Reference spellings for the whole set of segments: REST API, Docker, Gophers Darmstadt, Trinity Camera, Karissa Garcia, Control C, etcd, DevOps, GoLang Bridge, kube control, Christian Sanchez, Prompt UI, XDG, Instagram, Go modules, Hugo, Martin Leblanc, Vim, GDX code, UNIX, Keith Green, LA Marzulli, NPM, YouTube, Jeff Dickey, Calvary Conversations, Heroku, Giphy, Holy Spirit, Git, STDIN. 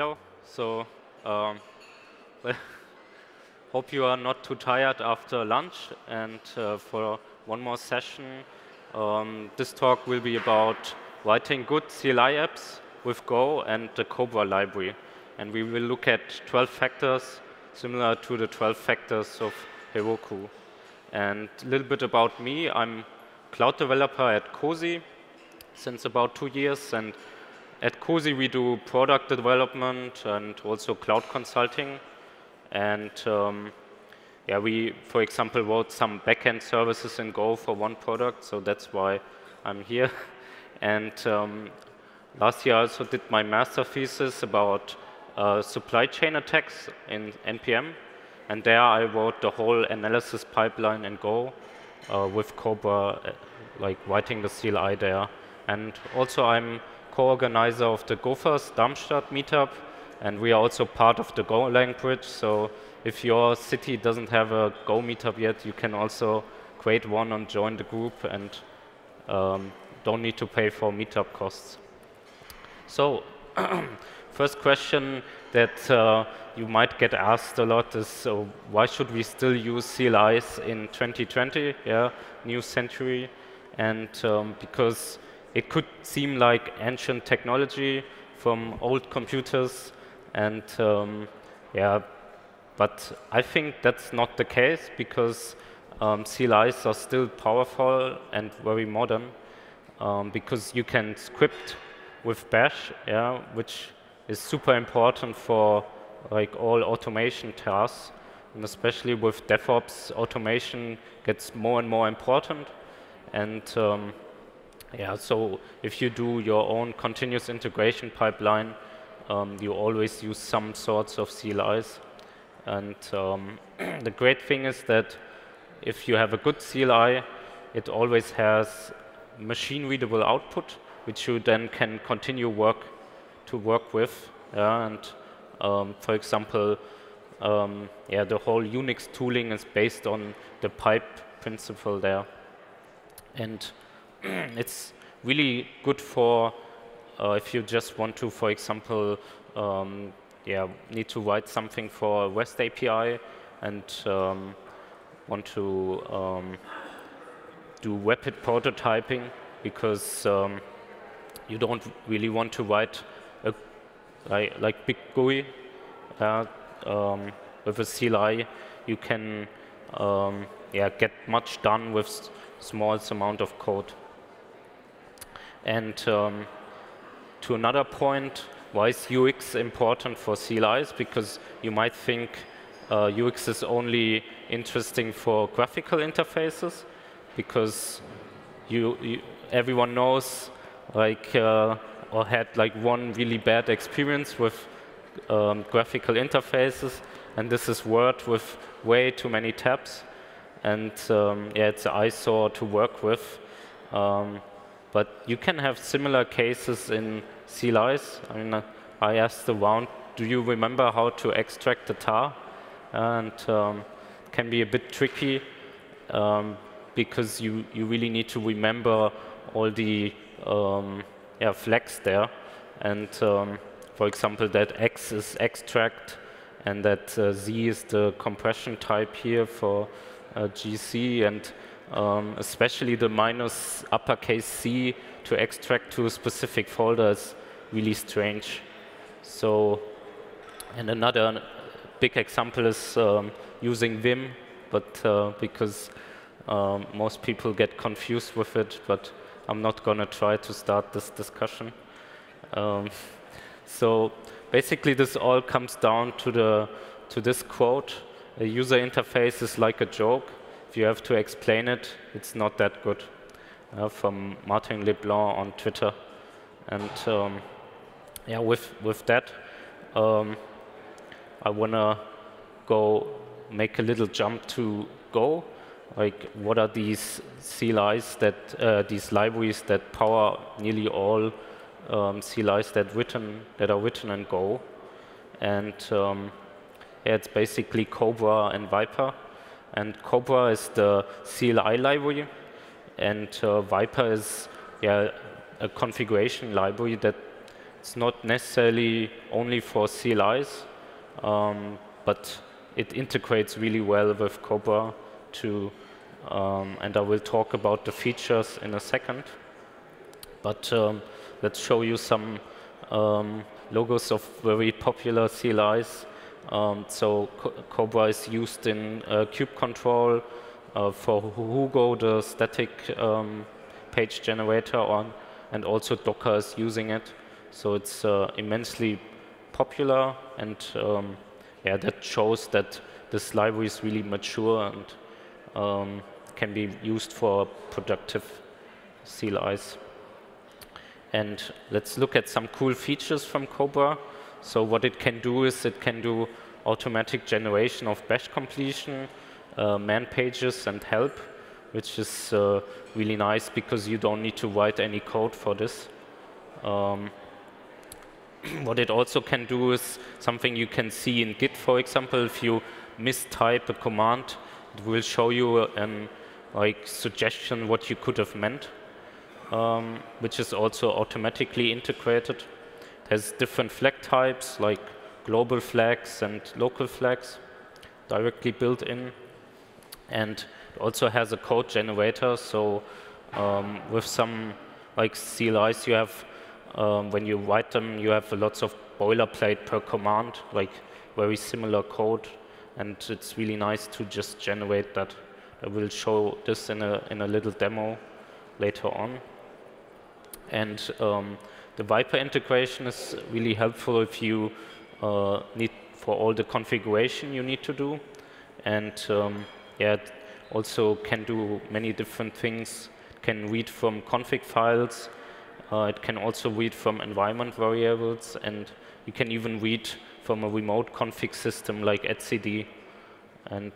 hello. So hope you are not too tired after lunch. And for one more session, this talk will be about writing good CLI apps with Go and the Cobra library. And we will look at 12 factors, similar to the 12 factors of Heroku. And a little bit about me. I'm a cloud developer at Cozy since about 2 years. And at Cozy, we do product development and also cloud consulting. And yeah, we, for example, wrote some backend services in Go for one product. So that's why I'm here. And last year, I also did my master thesis about supply chain attacks in NPM. And there, I wrote the whole analysis pipeline in Go with Cobra, like writing the CLI there. And also, I'm co-organizer of the Gophers Darmstadt meetup. And we are also part of the GoLang Bridge. So if your city doesn't have a Go meetup yet, you can also create one and join the group. And don't need to pay for meetup costs. So first question that you might get asked a lot is, why should we still use CLIs in 2020, yeah, new century? And because it could seem like ancient technology from old computers. And yeah, but I think that's not the case, because CLIs are still powerful and very modern, because you can script with Bash, yeah, which is super important for like all automation tasks, and especially with DevOps, automation gets more and more important. And yeah, so if you do your own continuous integration pipeline, you always use some sorts of CLIs. And the great thing is that if you have a good CLI, it always has machine-readable output, which you then can continue to work with. Yeah? And for example, yeah, the whole UNIX tooling is based on the pipe principle there. And it's really good for if you just want to, for example, yeah, need to write something for a REST API and want to do rapid prototyping, because you don't really want to write a, like big GUI with a CLI. You can yeah, get much done with smallest amount of code. And to another point, why is UX important for CLIs? Because you might think UX is only interesting for graphical interfaces, because everyone knows, like, or had like one really bad experience with graphical interfaces, and this is Word with way too many tabs, and yeah, it's an eyesore to work with. But you can have similar cases in CLIs. I mean, I asked around, do you remember how to extract the tar? And it can be a bit tricky, because you really need to remember all the yeah, flags there. And for example, that X is extract, and that Z is the compression type here for GC, and especially the minus uppercase C to extract to a specific folder is really strange. So, and another big example is using Vim, but because most people get confused with it, but I'm not going to try to start this discussion. So basically, this all comes down to this quote: a user interface is like a joke. If you have to explain it, it's not that good. From Martin Leblanc on Twitter. And yeah, with that, I wanna go make a little jump to Go. Like, what are these CLIs that these libraries that power nearly all CLIs that are written in Go? And yeah, it's basically Cobra and Viper. And Cobra is the CLI library, and Viper is, yeah, a configuration library that It's not necessarily only for CLIs, but it integrates really well with Cobra to, and I will talk about the features in a second. But let's show you some logos of very popular CLIs. So Cobra is used in kube control, for Hugo, the static page generator, and also Docker is using it. So it's immensely popular, and yeah, that shows that this library is really mature and can be used for productive CLIs. And let's look at some cool features from Cobra. So what it can do is it can do automatic generation of bash completion, man pages, and help, which is really nice because you don't need to write any code for this. What it also can do is something you can see in Git, for example. If you mistype a command, it will show you an suggestion what you could have meant, which is also automatically integrated. It has different flag types like global flags and local flags directly built in. And it also has a code generator. So with some CLIs, you have when you write them, you have lots of boilerplate per command, like very similar code, and it's really nice to just generate that. I will show this in a little demo later on. And the Viper integration is really helpful if you need for all the configuration you need to do, and yeah, it also can do many different things. It can read from config files. It can also read from environment variables, and you can even read from a remote config system like etcd. And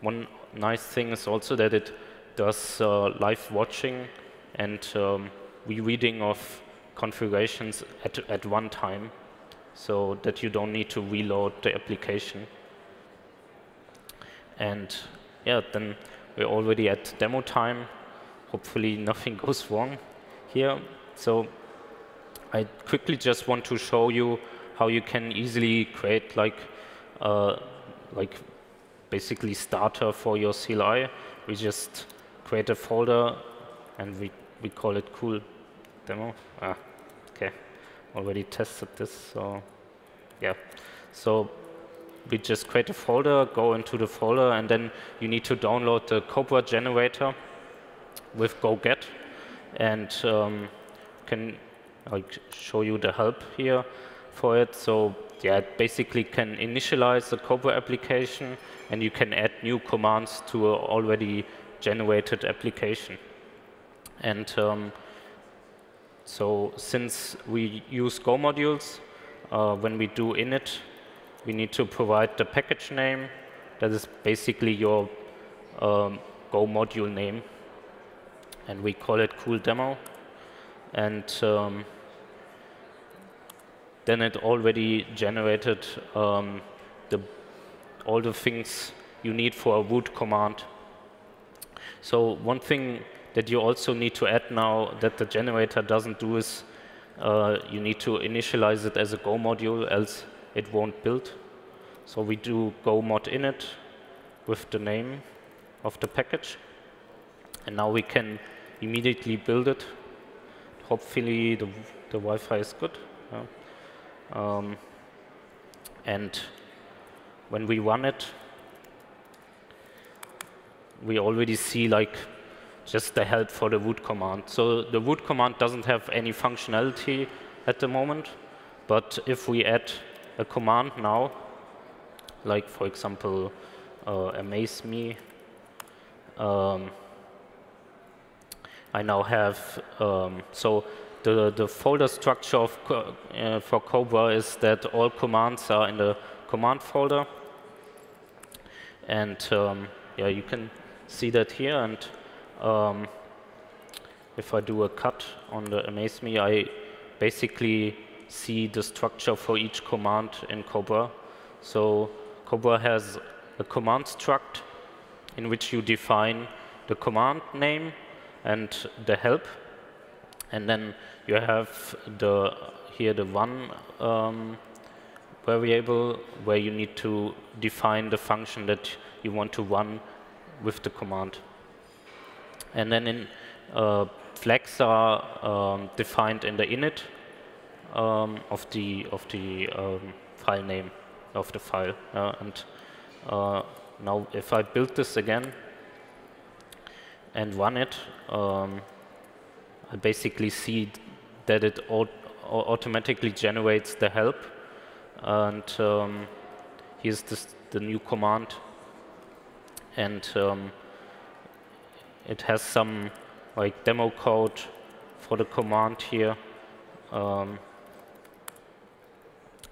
one nice thing is also that it does live watching and rereading of configurations at one time, so that you don't need to reload the application. And yeah, then we're already at demo time. Hopefully nothing goes wrong here. So I quickly just want to show you how you can easily create basically starter for your CLI. We just create a folder and we call it cool demo. Ah, okay, already tested this. So yeah, so we just create a folder, go into the folder, and then you need to download the Cobra generator with go-get. And can show you the help here for it. So yeah, it basically can initialize the Cobra application, and you can add new commands to an already generated application. And so since we use Go modules, when we do init, we need to provide the package name. That is basically your Go module name. And we call it cool demo, and then it already generated all the things you need for a root command. So one thing that you also need to add now that the generator doesn't do is you need to initialize it as a Go module, else it won't build. So we do go mod init with the name of the package. And now we can immediately build it. Hopefully the Wi-Fi is good. Yeah. And when we run it, we already see just the help for the root command. So the root command doesn't have any functionality at the moment. But if we add a command now, like for example, amaze me. I now have so the folder structure of for Cobra is that all commands are in the command folder, and yeah, you can see that here. And if I do a cut on the amaze me, I basically see the structure for each command in Cobra. So Cobra has a command struct in which you define the command name and the help, And then you have the here the one variable where you need to define the function that you want to run with the command. And then in flags are defined in the init of the file name of the file. And now if I build this again and run it, I basically see that it automatically generates the help. And here's the new command. And it has some like demo code for the command here,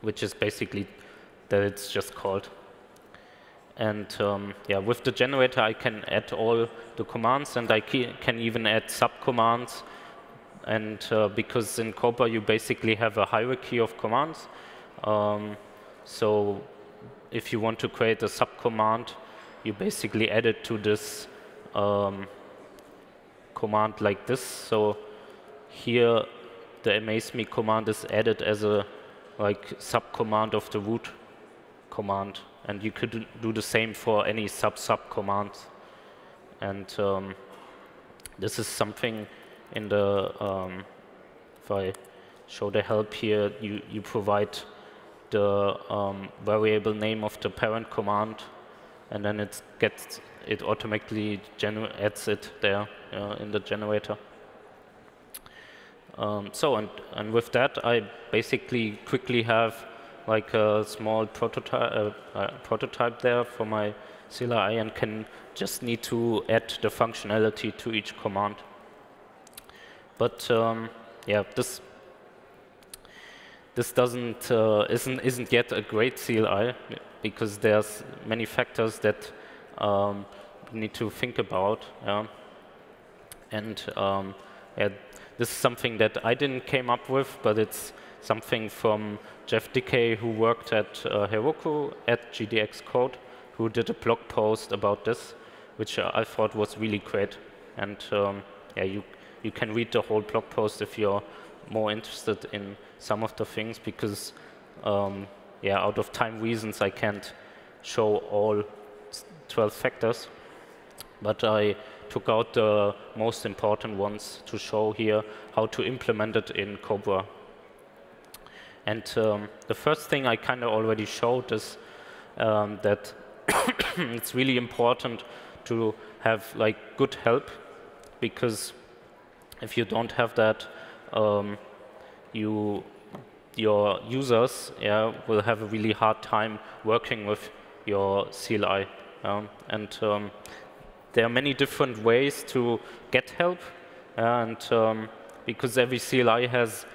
which is basically that it's just called. And yeah, with the generator, I can add all the commands, and I can even add subcommands. And because in Cobra, you basically have a hierarchy of commands. So if you want to create a subcommand, you basically add it to this command like this. So here, the amaze_me command is added as a like subcommand of the root command. And you could do the same for any sub-sub commands. And this is something in the, if I show the help here, you provide the variable name of the parent command, and then it gets it automatically adds it there in the generator. So with that, I basically quickly have like a small prototype there for my CLI, and can just need to add the functionality to each command. But yeah, this doesn't isn't yet a great CLI, because there's many factors that we need to think about. Yeah. And yeah, this is something that I didn't came up with, but it's something from Jeff Dickey, who worked at Heroku, at GDX Code, who did a blog post about this, which I thought was really great. And yeah, you can read the whole blog post if you're more interested in some of the things, because yeah, out of time reasons, I can't show all 12 factors. But I took out the most important ones to show here how to implement it in Cobra. And the first thing I kind of already showed is that it's really important to have like good help, because if you don't have that, your users will have a really hard time working with your CLI. There are many different ways to get help, and because every CLI has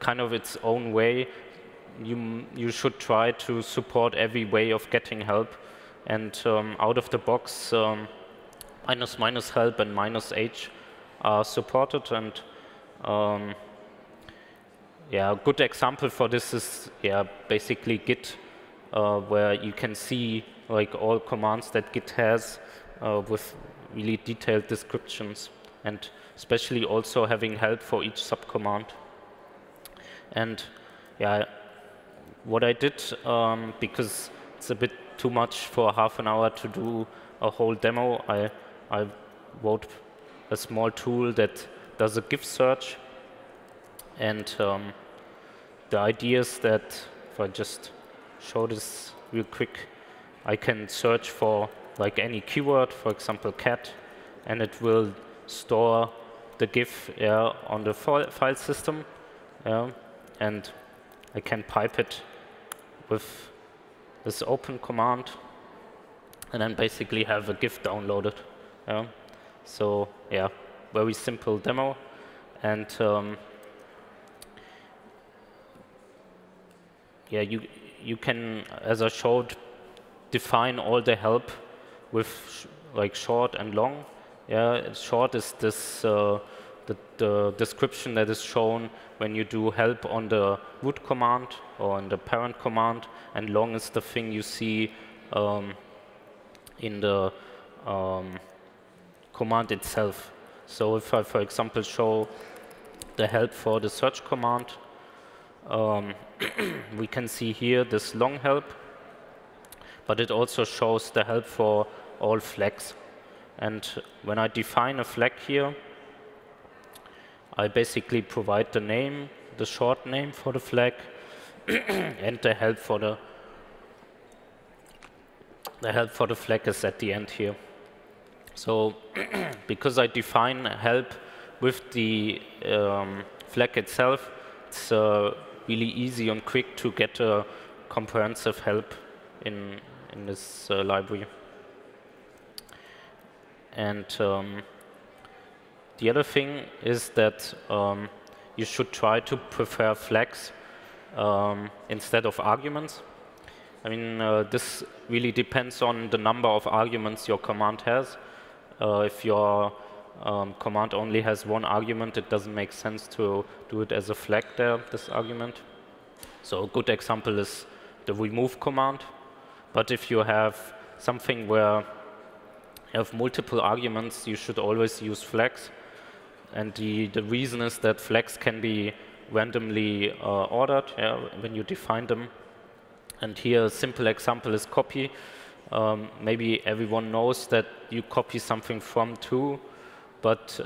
kind of its own way, you should try to support every way of getting help. And out of the box, minus help and -h are supported. And yeah, a good example for this is basically Git, where you can see like all commands that Git has with really detailed descriptions, and especially also having help for each subcommand. And yeah, what I did, because it's a bit too much for half an hour to do a whole demo, I wrote a small tool that does a GIF search. And the idea is that, if I just show this real quick, I can search for like any keyword, for example, cat, and it will store the GIF on the file system. And I can pipe it with this open command, and then basically have a GIF downloaded. So yeah, very simple demo. And yeah, you can, as I showed, define all the help with like short and long. Yeah, short is this. The description that is shown when you do help on the root command or on the parent command, and long is the thing you see in the command itself. So if I, for example, show the help for the search command. We can see here this long help, but it also shows the help for all flags. And when I define a flag here, I basically provide the name, the short name for the flag, and the help for the flag is at the end here. So because I define help with the flag itself, it's really easy and quick to get a comprehensive help in this library. And the other thing is that you should try to prefer flags instead of arguments. I mean, this really depends on the number of arguments your command has. If your command only has one argument, it doesn't make sense to do it as a flag there, this argument. So a good example is the remove command. But if you have something where you have multiple arguments, you should always use flags. And the reason is that flags can be randomly ordered when you define them. And here a simple example is copy. Maybe everyone knows that you copy something from to, but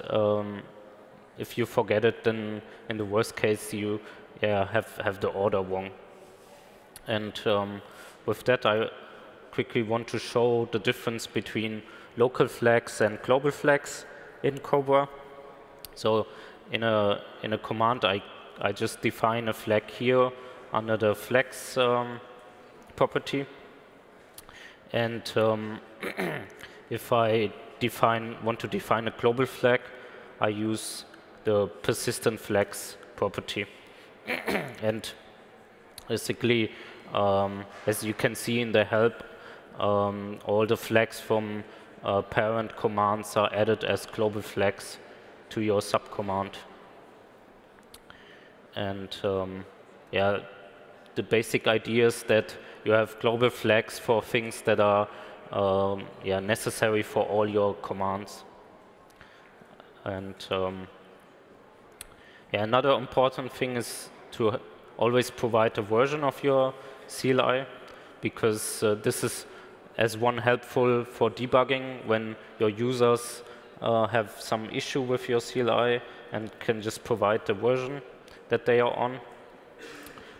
if you forget it, then in the worst case you have the order wrong. And with that, I quickly want to show the difference between local flags and global flags in Cobra. So in a command, I just define a flag here under the flags property. And if I want to define a global flag, I use the persistent flags property. And basically, as you can see in the help, all the flags from parent commands are added as global flags to your subcommand. And yeah, the basic idea is that you have global flags for things that are necessary for all your commands. And another important thing is to always provide a version of your CLI, because this is as one helpful for debugging when your users have some issue with your CLI and can just provide the version that they are on.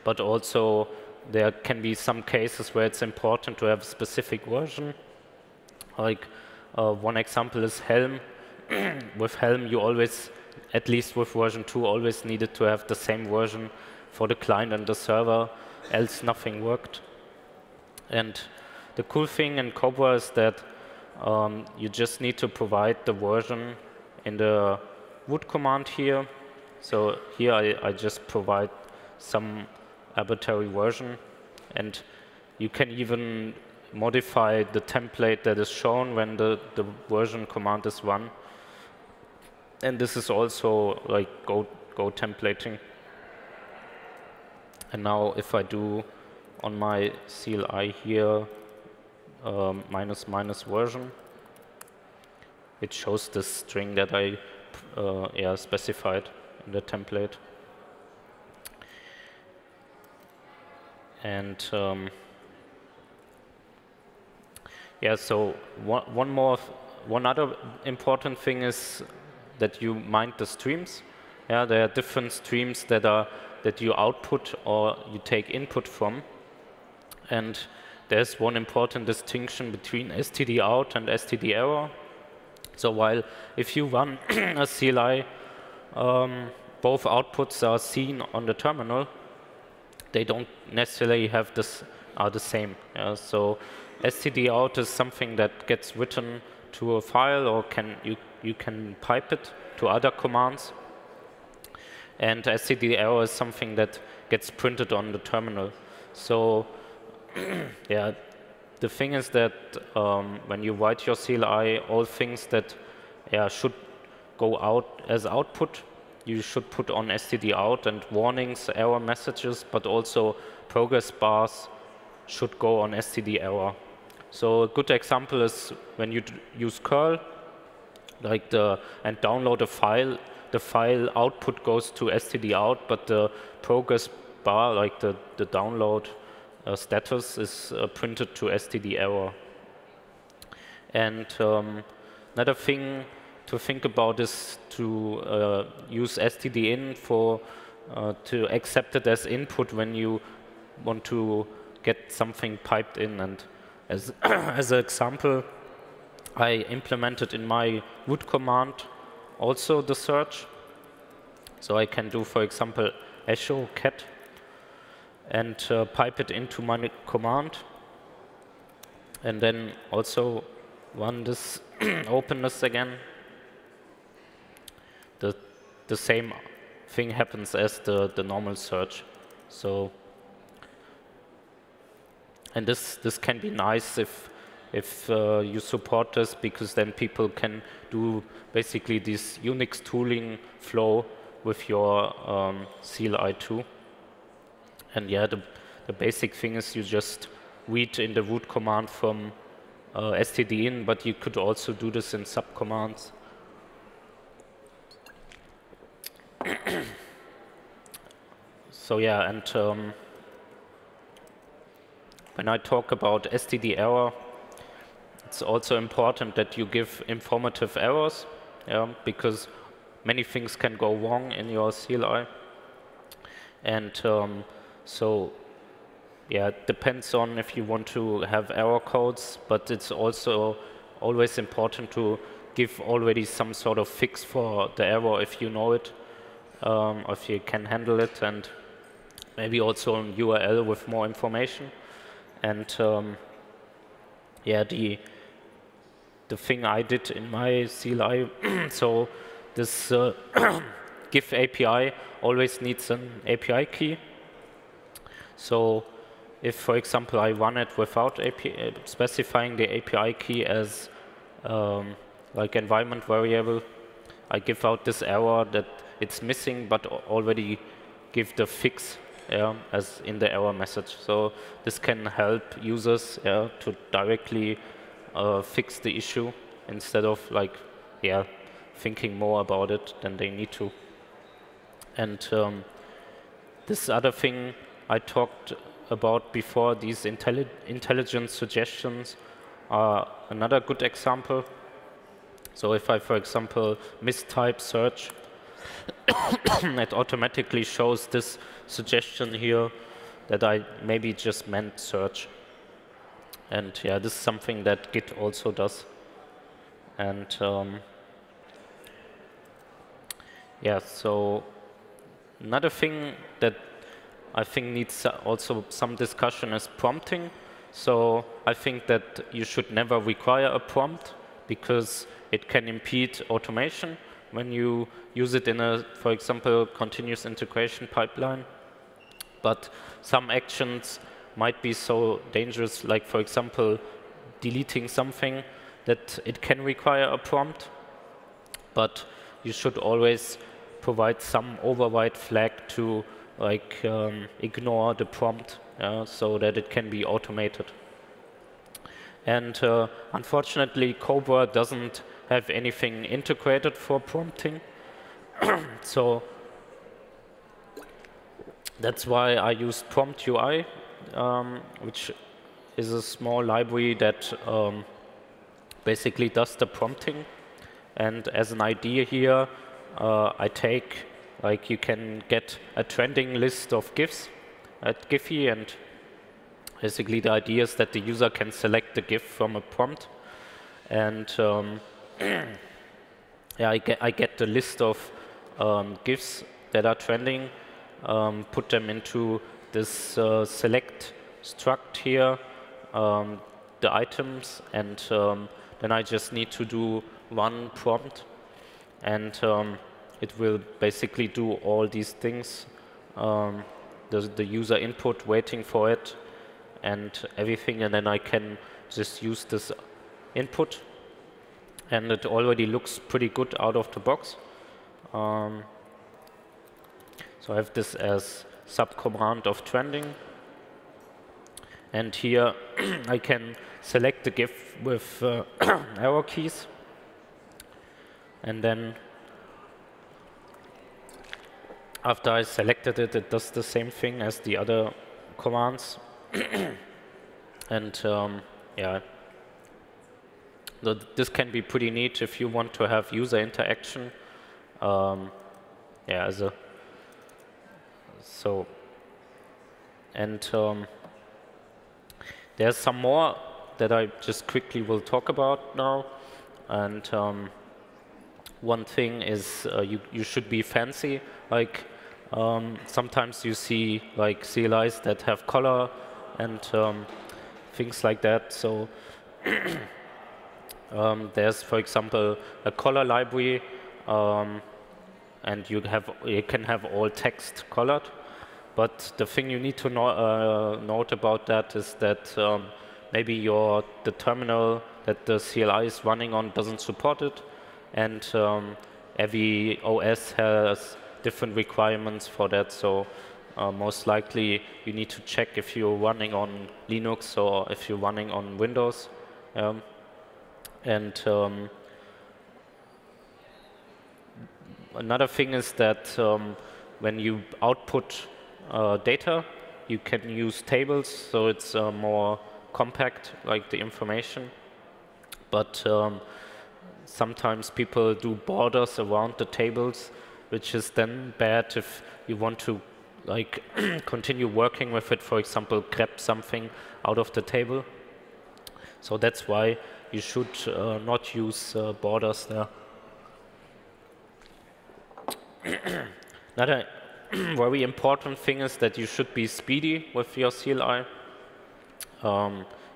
But also, there can be some cases where it's important to have a specific version. Like one example is Helm. With Helm, you always, at least with version 2, always needed to have the same version for the client and the server, else nothing worked. And the cool thing in Cobra is that you just need to provide the version in the root command here. So here I just provide some arbitrary version, and you can even modify the template that is shown when the version command is run. And this is also like Go templating. And now if I do on my CLI here --" version, it shows the string that I specified in the template. And so one other important thing is that you mind the streams. Yeah, there are different streams that you output or you take input from. And there's one important distinction between STD out and STD error. So while if you run a CLI, both outputs are seen on the terminal. They don't necessarily are the same. So STD out is something that gets written to a file, or you can pipe it to other commands. And STD error is something that gets printed on the terminal. So the thing is that when you write your CLI, all things that should go out as output, you should put on STD out, and warnings, error messages, but also progress bars should go on STD error. So a good example is when you use curl, and download a file the file output goes to STD out, but the progress bar, like the download status, is printed to STD error. And another thing to think about is to use STDIN for to accept it as input when you want to get something piped in. And as as an example, I implemented in my root command also the search. So I can do, for example, echo cat and pipe it into my command, and then also run this openness again. The same thing happens as the normal search. So, and this can be nice if you support this, because then people can do basically this UNIX tooling flow with your CLI too. And yeah, the basic thing is you just read in the root command from stdin, but you could also do this in subcommands. So yeah, and when I talk about STD error, it's also important that you give informative errors, yeah, because many things can go wrong in your CLI. And so yeah, it depends on if you want to have error codes, but it's also always important to give already some sort of fix for the error if you know it, if you can handle it, and maybe also an URL with more information. And yeah, the thing I did in my CLI, so this Giphy API always needs an API key. So if, for example, I run it without specifying the API key as like environment variable, I give out this error that it's missing, but already give the fix, yeah, as in the error message. So this can help users, yeah, to directly fix the issue instead of, like, yeah, thinking more about it than they need to. And this other thing I talked about before, these intelligent suggestions are another good example. So if I, for example, mistype search, it automatically shows this suggestion here that I maybe just meant search. And yeah, this is something that Git also does. And yeah, so another thing that I think needs also some discussion is prompting. So I think that you should never require a prompt, because it can impede automation when you use it in a, for example, continuous integration pipeline. But some actions might be so dangerous, like, for example, deleting something, that it can require a prompt. But you should always provide some override flag to, like, ignore the prompt, so that it can be automated. And unfortunately, Cobra doesn't have anything integrated for prompting. So that's why I used Prompt UI, which is a small library that basically does the prompting. And as an idea here, I take, like, you can get a trending list of GIFs at Giphy, and basically the idea is that the user can select the GIF from a prompt. And yeah, I get the list of GIFs that are trending, put them into this select struct here, the items, and then I just need to do one prompt, and it will basically do all these things. The user input, waiting for it, and everything, and then I can just use this input. And it already looks pretty good out of the box. So I have this as subcommand of trending. And here I can select the GIF with arrow keys. And then after I selected it, it does the same thing as the other commands. And yeah, so this can be pretty neat if you want to have user interaction. Yeah, so and there's some more that I just quickly will talk about now. And one thing is you should be fancy. Like sometimes you see like CLIs that have color and things like that. So there's, for example, a color library, and you can have all text colored. But the thing you need to note about that is that maybe the terminal that the CLI is running on doesn't support it, and every OS has different requirements for that. So most likely you need to check if you're running on Linux or if you're running on Windows. Another thing is that when you output data, you can use tables, so it's more compact, like the information. But sometimes people do borders around the tables, which is then bad if you want to like continue working with it, for example, grab something out of the table. So that's why you should not use borders there. Another very important thing is that you should be speedy with your CLI.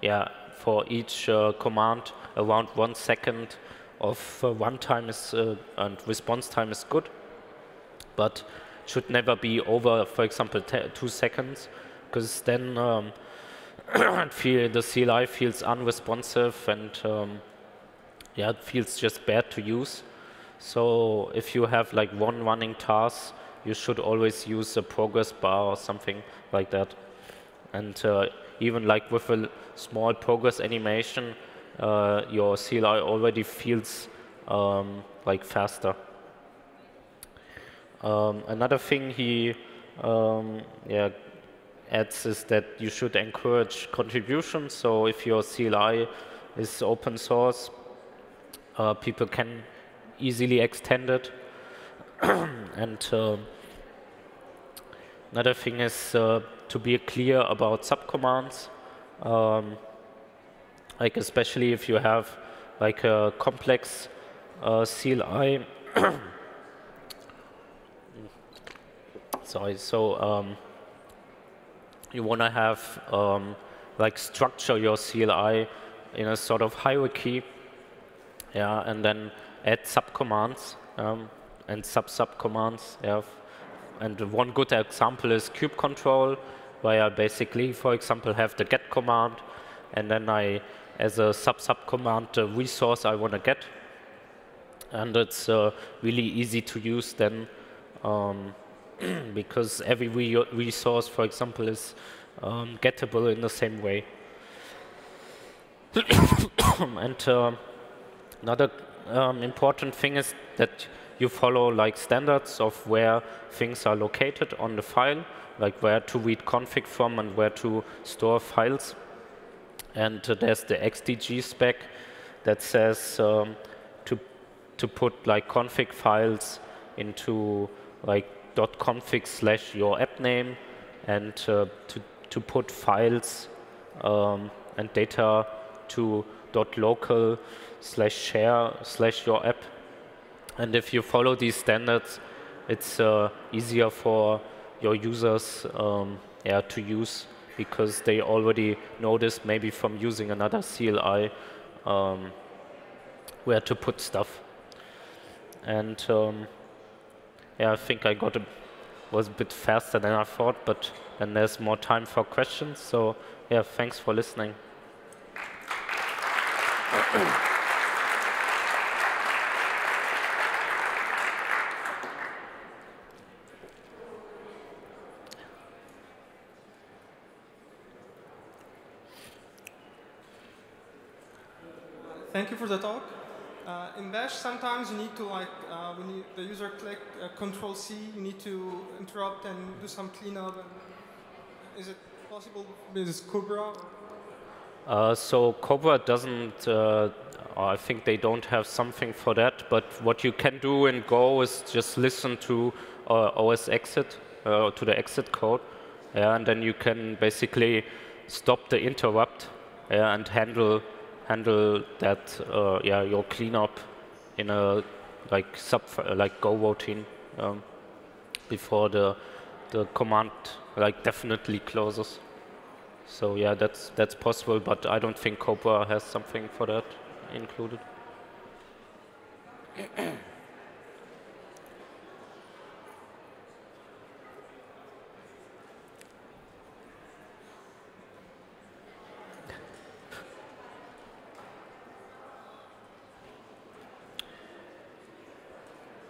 Yeah, for each command, around 1 second of runtime is and response time is good, but should never be over, for example, 2 seconds, because then the CLI feels unresponsive and yeah, it feels just bad to use. So if you have like one running task, you should always use a progress bar or something like that. And even like with a small progress animation, your CLI already feels like faster. Another thing he yeah, adds is that you should encourage contributions. So if your CLI is open source, people can easily extend it. And another thing is to be clear about subcommands, like especially if you have like a complex CLI. Sorry, so you want to have like structure your CLI in a sort of hierarchy, yeah, and then add subcommands and subcommands. Yeah. And one good example is kube control, where I basically, for example, have the get command, and then I, as a sub-command, the resource I want to get. And it's really easy to use then, because every resource, for example, is gettable in the same way. And another important thing is that you follow like standards of where things are located on the file, like where to read config from and where to store files. And there's the XDG spec that says to put like config files into like .config/your app name, and to put files and data to .local/share/your app. And if you follow these standards, it's easier for your users yeah, to use, because they already know this maybe from using another CLI where to put stuff. And yeah, I think I was a bit faster than I thought, but then there's more time for questions. So yeah, thanks for listening. Thank you for the talk. In Bash, sometimes you need to, like, when the user click Control C, you need to interrupt and do some cleanup. Is it possible with Cobra? So Cobra doesn't, I think they don't have something for that, but what you can do in Go is just listen to OS exit, to the exit code, and then you can basically stop the interrupt and handle that, yeah, your cleanup in a like Go routine before the command like definitely closes. So yeah, that's possible, but I don't think Cobra has something for that included.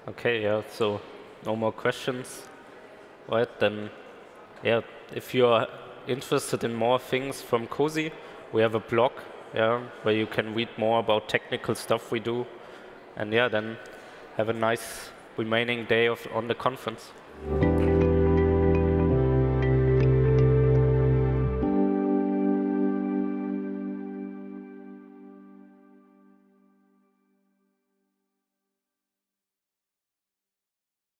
Okay, yeah, so no more questions, right? Then, yeah, if you're interested in more things from Cozy, we have a blog, yeah, where you can read more about technical stuff we do. And yeah, then have a nice remaining day on the conference.